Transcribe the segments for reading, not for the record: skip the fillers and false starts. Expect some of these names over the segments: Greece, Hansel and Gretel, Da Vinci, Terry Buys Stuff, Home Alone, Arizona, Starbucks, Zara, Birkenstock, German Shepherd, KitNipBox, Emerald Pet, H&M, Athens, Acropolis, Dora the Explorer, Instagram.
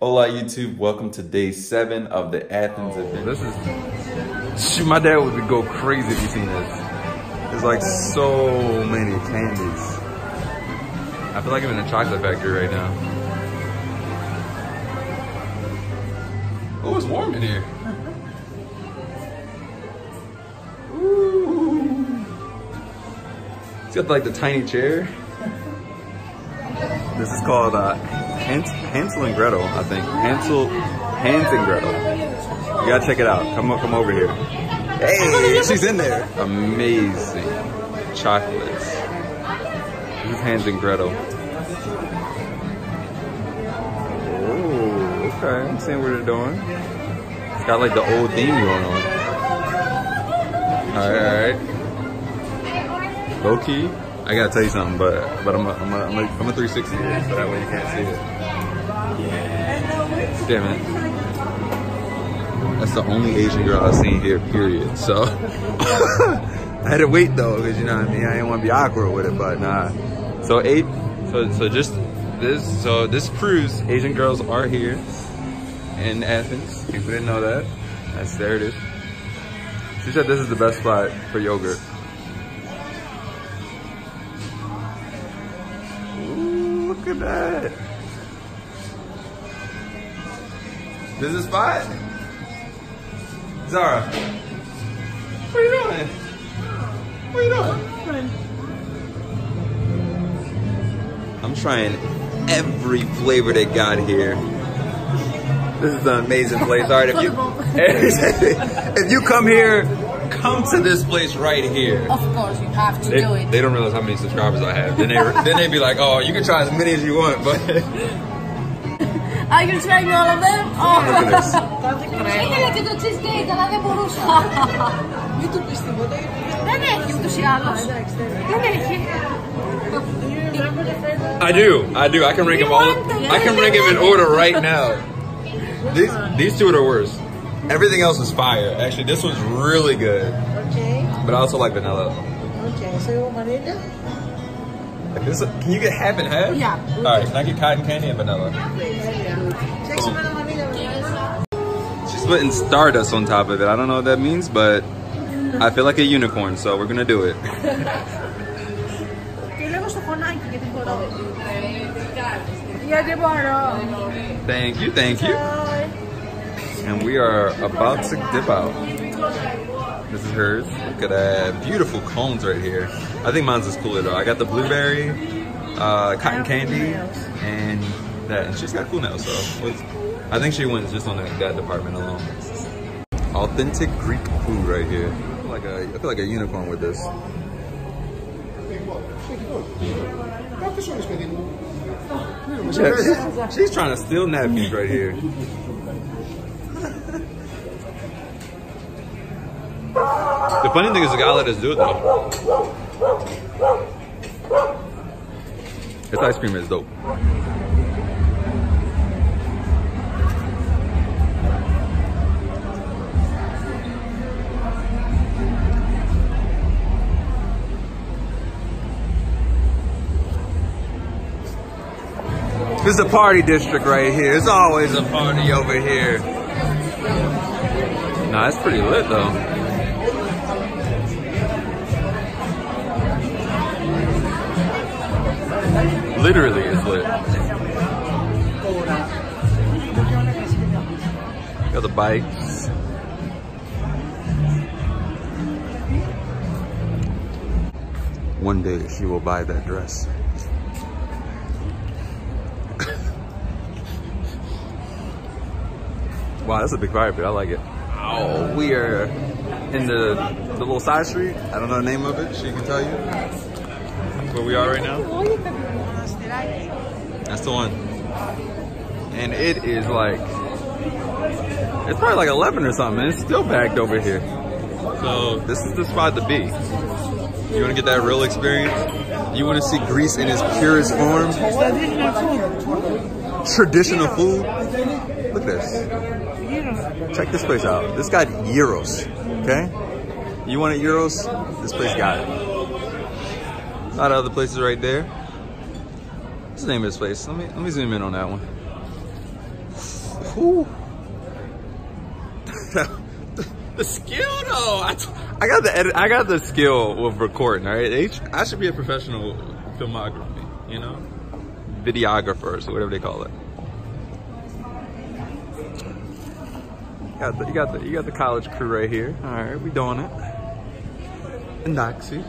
Hola YouTube, welcome to day 7 of the Athens event. This is... Shoot, my dad would go crazy if you seen this. There's like so many candies. I feel like I'm in a chocolate factory right now. Oh, it's warm in here. Ooh. It's got like the tiny chair. This is called Hansel and Gretel, I think. Hans and Gretel. You gotta check it out. Come over here. Hey, she's in there. Amazing chocolates. This is Hans and Gretel. Oh, okay. I'm seeing what they're doing. It's got like the old theme going on. All right. Low key. I gotta tell you something, but I'm a 360 here, so that way you can't see it. Yeah. Damn it. That's the only Asian girl I've seen here, period. So I had to wait though, because you know what I mean. I didn't want to be awkward with it, but nah. So this proves Asian girls are here in Athens. People didn't know that. There it is. She said this is the best spot for yogurt. Look at that. This is a spot? Zara, what are you doing? What are you doing? I'm trying every flavor they got here. This is an amazing place. All right, if you come here, come to this place right here. Of course, you have to do it. They don't realize how many subscribers I have. Then they be like, oh, you can try as many as you want, but I can try all of them. Oh. I do. I can rank them all. I can rank them in order right now. These two are the worst. Everything else is fire. Actually, this one's really good. Okay. But I also like vanilla. Okay, so you want vanilla? Can you get half and half? Yeah. All right, can I get cotton candy and vanilla? Yeah. She's putting stardust on top of it. I don't know what that means, but I feel like a unicorn, so we're going to do it. Thank you, thank you. And we are about to dip out. This is hers. Look at that. Beautiful cones right here. I think mine's is cooler though. I got the blueberry, cotton candy, and that. And she's got cool nails, so I think she wins just on that department alone. Authentic Greek food right here. I feel like a unicorn with this. She's trying to steal napkins right here. The funny thing is the guy let us do it though. This ice cream is dope. This is a party district right here. It's always a party over here. Nah, it's pretty lit though. Literally is lit. Got the bikes. One day she will buy that dress. Wow, that's a big fire pit. I like it. Oh, we are in the little side street. I don't know the name of it. She can tell you. That's where we are right now. That's the one. And it is like, it's probably like 11 or something, and it's still packed over here. So this is the spot to be. You want to get that real experience? You want to see Greece in its purest form? Traditional food? Look at this. Check this place out. This got gyros, okay? You want a gyros? This place got it. A lot of other places right there. What's the name of this place? Let me zoom in on that one. cool. The skill though, I got the edit, I got the skill of recording. All right, I should be a professional filmography, you know, videographers or whatever they call it. You got the college crew right here. All right, we doing it. And Noxie.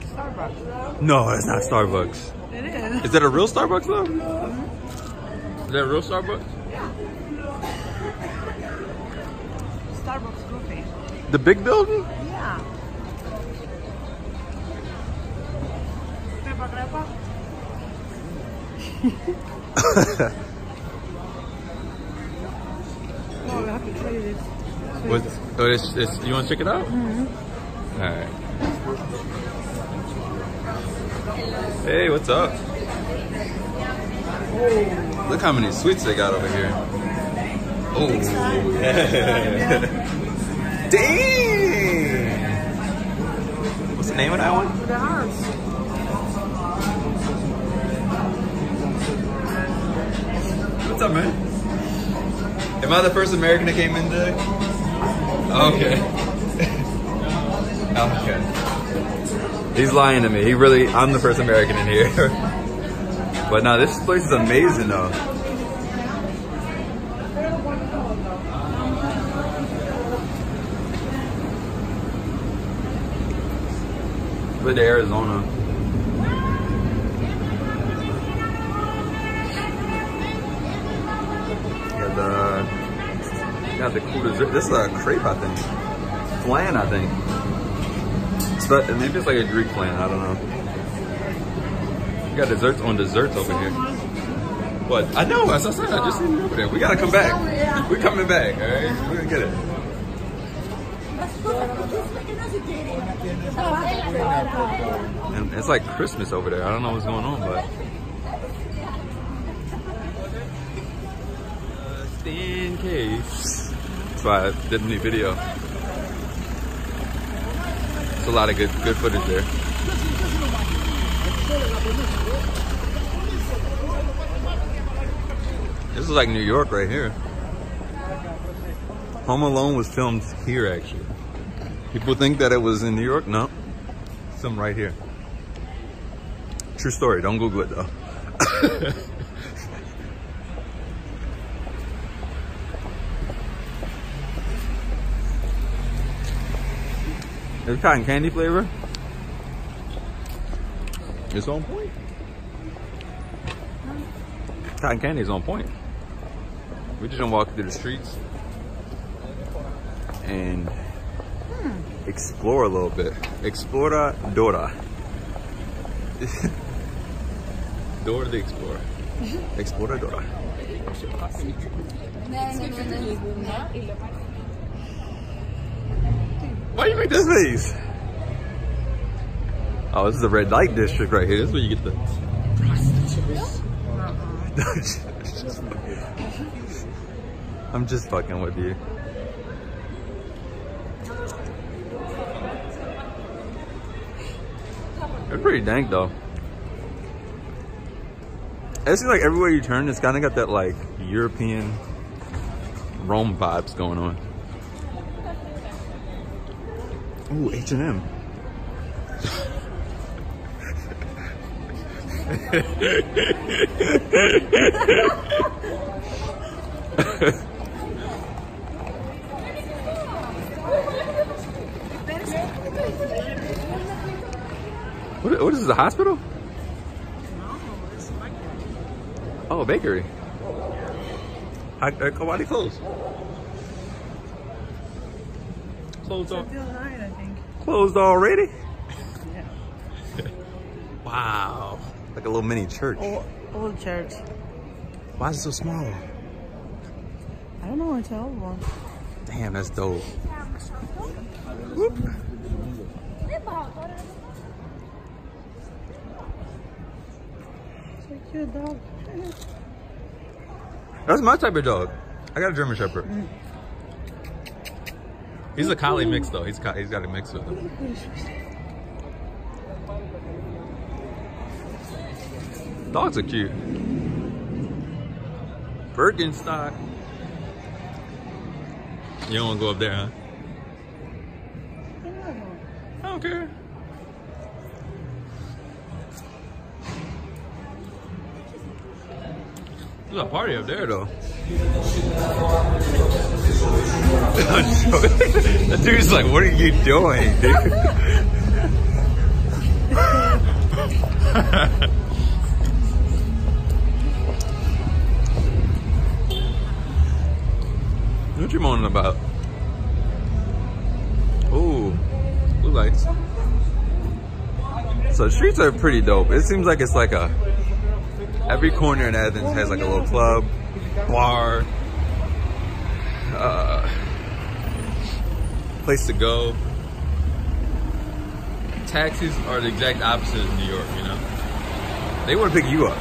Starbucks though. No, it's not Starbucks. It is. Is that a real Starbucks though? Mm-hmm. Is that a real Starbucks? Yeah. Starbucks coffee. The big building? Yeah. No, we have to try this. What? Oh, it's, you want to check it out? Mm-hmm. All right. Hey, what's up? Oh. Look how many sweets they got over here. Oh, yeah. Dang! What's the name of that one? The Hearts. What's up, man? Am I the first American that came in today? Okay. Okay. He's lying to me. He really, I'm the first American in here. But no, this place is amazing though. To Arizona. Got the cool dessert. This is a crepe, I think. Flan, I think. But maybe it's like a Greek flan. I don't know. We got desserts on desserts over here. What? I know. As I said, I just seen it over there. We gotta come back. We're coming back. All right. We're gonna get it. And it's like Christmas over there. I don't know what's going on, but just in case. That's why I did a new video. It's a lot of good footage there. This is like New York right here. Home Alone was filmed here, actually. People think that it was in New York. No, some right here. True story. Don't Google it though. There's cotton candy flavor. It's on point. Cotton candy is on point. We just gonna walk through the streets and explore a little bit. Explora Dora. Dora the Explorer. Explora Dora. Why do you make this face? Oh, this is the red light district right here. This is where you get the prostitutes. I'm just fucking with you. They're pretty dank though. It seems like everywhere you turn, it's kind of got that like European Rome vibes going on. Ooh, H&M. What is this, a hospital? No, it's a bakery. Oh, a bakery. Why do they close? Closed until 9, I think. Closed already? Yeah. Wow. Like a little mini church. Old church. Why is it so small? I don't know, it's an old one. Damn, that's dope. Whoop. Cute dog. That's my type of dog. I got a German Shepherd. He's a collie mix though. He's got a mix with him. Dogs are cute. Birkenstock. You don't want to go up there, huh? I don't care. There's a party up there, though. That dude's like, what are you doing, dude? What you moaning about? Ooh, blue lights. So the streets are pretty dope. It seems like it's like a, every corner in Athens has like a little club, bar, place to go. Taxis are the exact opposite of New York, you know? They want to pick you up.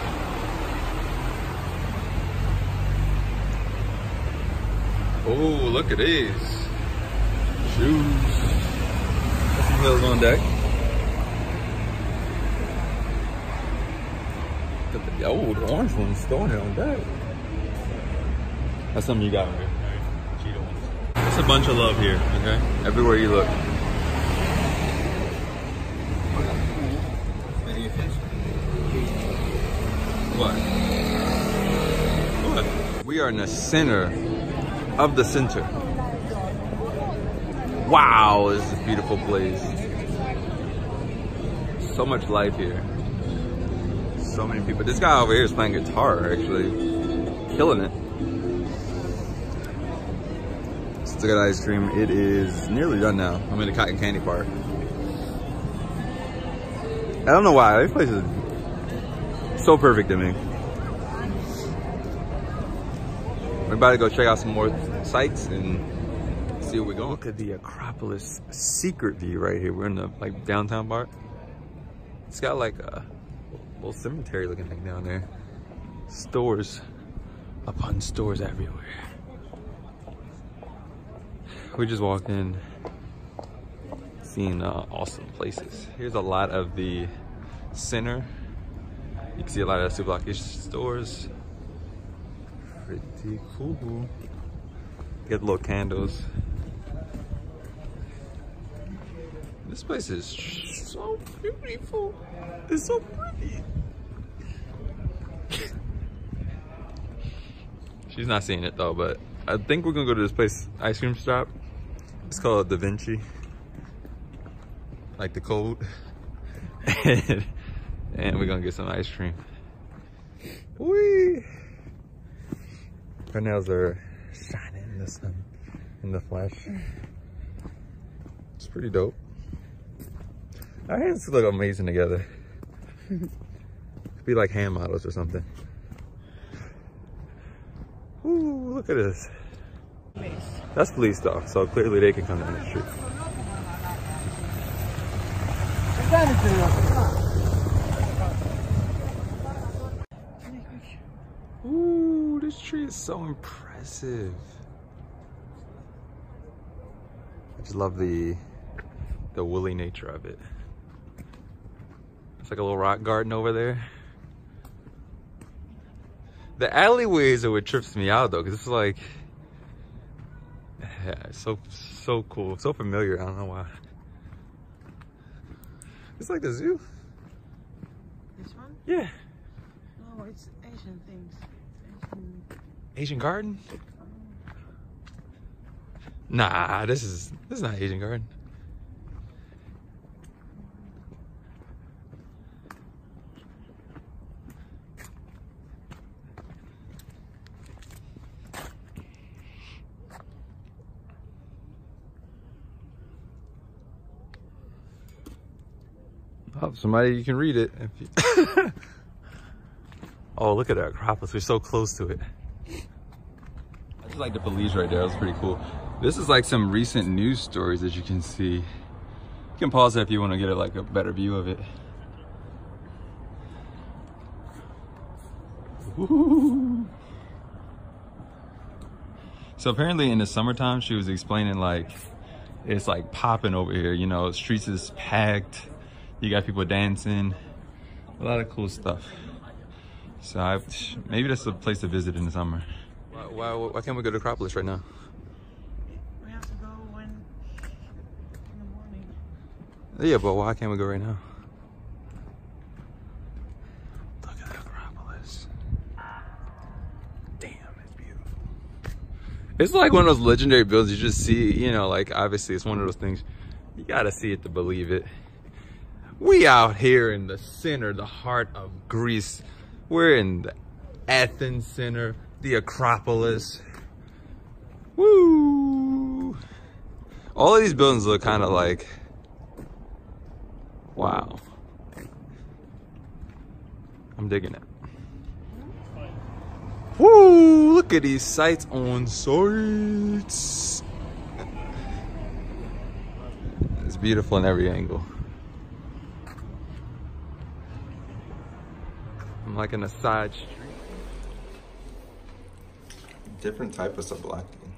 Oh, look at these shoes. Got some heels on deck. Oh, the orange one's throwing it on deck. That's something you got right here. It's a bunch of love here, okay? Everywhere you look. What? What? We are in the center of the center. Wow, this is a beautiful place. So much life here. So many people. This guy over here is playing guitar, actually. Killing it. Still got ice cream. It is nearly done now. I'm in the cotton candy park. I don't know why. This place is so perfect to me. We're about to go check out some more sites and see where we're going. Look at the Acropolis secret view right here. We're in the like downtown part. It's got like a little cemetery looking thing down there. Stores upon stores everywhere. We just walked in, seeing awesome places. Here's a lot of the center. You can see a lot of superblock-ish stores. Pretty cool. Get little candles. This place is so beautiful. It's so pretty. She's not seeing it though, but I think we're gonna go to this place, ice cream shop. It's called Da Vinci. Like the code. And we're gonna get some ice cream. Whee! Her nails are shining in the sun, in the flesh. It's pretty dope. Our hands look amazing together. Could be like hand models or something. Ooh, look at this. That's police stuff, so clearly they can come down the street. Ooh, this tree is so impressive. I just love the woolly nature of it. It's like a little rock garden over there. The alleyways are what trips me out though, because it's like, yeah, it's so cool, so familiar. I don't know why. It's like the zoo. This one? Yeah. Oh, it's Asian things. Asian garden? Nah, this is not Asian garden. Oh, somebody, you can read it. If you oh, look at that Acropolis. We're so close to it. I just like the police right there. That was pretty cool. This is like some recent news stories that you can see. You can pause it if you want to get like a better view of it. Ooh. So apparently in the summertime, she was explaining like, it's like popping over here. You know, streets is packed. You got people dancing. A lot of cool stuff. So maybe that's a place to visit in the summer. Why can't we go to Acropolis right now? Yeah, but why can't we go right now? Look at the Acropolis. Damn, it's beautiful. It's like one of those legendary buildings you just see, you know, like obviously it's one of those things you gotta see it to believe it. We out here in the center, the heart of Greece. We're in the Athens center, the Acropolis. Woo! All of these buildings look kind of like, wow. I'm digging it. Woo! Look at these sights on sights. It's beautiful in every angle. I'm like in a side street. Different type of sublocking.